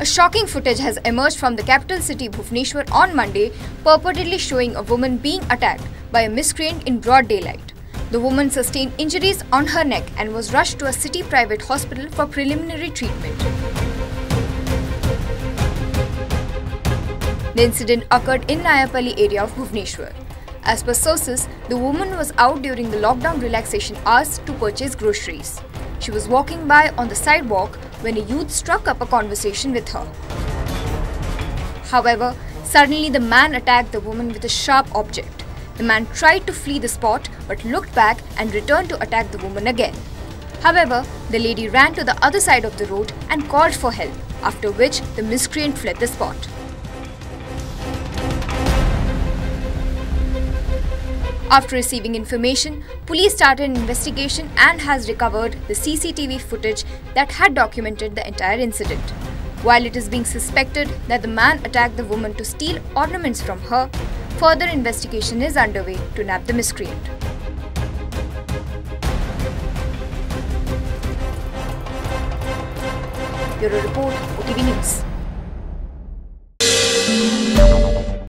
A shocking footage has emerged from the capital city Bhubaneswar on Monday, purportedly showing a woman being attacked by a miscreant in broad daylight. The woman sustained injuries on her neck and was rushed to a city private hospital for preliminary treatment. The incident occurred in Nayapali area of Bhubaneswar. As per sources, the woman was out during the lockdown relaxation hours to purchase groceries. She was walking by on the sidewalk when a youth struck up a conversation with her. However, suddenly the man attacked the woman with a sharp object. The man tried to flee the spot but looked back and returned to attack the woman again. However, the lady ran to the other side of the road and called for help, after which the miscreant fled the spot. After receiving information, police started an investigation and has recovered the CCTV footage that had documented the entire incident. While it is being suspected that the man attacked the woman to steal ornaments from her, further investigation is underway to nab the miscreant. Bureau Report, OTV News.